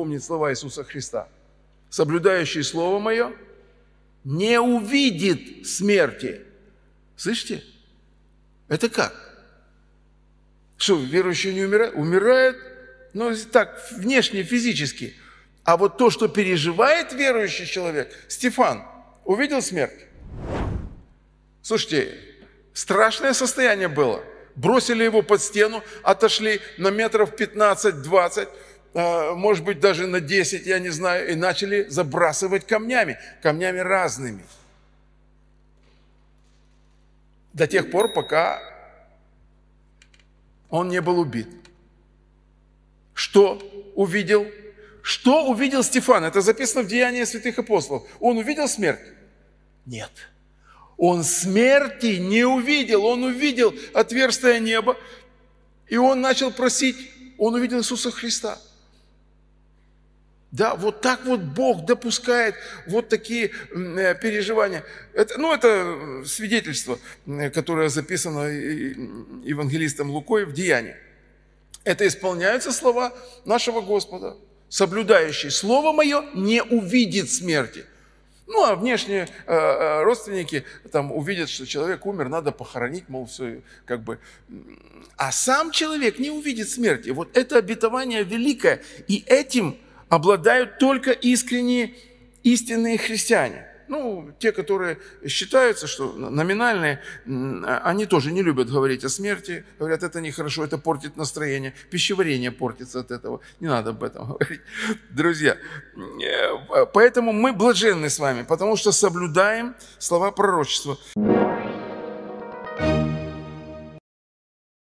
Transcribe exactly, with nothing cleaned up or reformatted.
помнит слова Иисуса Христа. Соблюдающий Слово Мое не увидит смерти. Слышите? Это как? Что, верующий не умирает? Умирает, но так, внешне, физически. А вот то, что переживает верующий человек, Стефан увидел смерть. Слушайте, страшное состояние было. Бросили его под стену, отошли на метров пятнадцать-двадцать, может быть, даже на десять, я не знаю, и начали забрасывать камнями, камнями разными. До тех пор, пока он не был убит. Что увидел? Что увидел Стефан? Это записано в Деяниях святых апостолов. Он увидел смерть? Нет. Он смерти не увидел. Он увидел отверстие неба, и он начал просить. Он увидел Иисуса Христа. Да, вот так вот Бог допускает вот такие переживания. Это, ну, это свидетельство, которое записано евангелистом Лукой в Деянии. Это исполняются слова нашего Господа. Соблюдающий Слово Мое не увидит смерти. Ну, а внешние э, родственники там увидят, что человек умер, надо похоронить, мол, все как бы. А сам человек не увидит смерти. Вот это обетование великое, и этим обладают только искренние, истинные христиане. Ну, те, которые считаются, что номинальные, они тоже не любят говорить о смерти. Говорят, это нехорошо, это портит настроение, пищеварение портится от этого. Не надо об этом говорить, друзья. Поэтому мы блаженны с вами, потому что соблюдаем слова пророчества.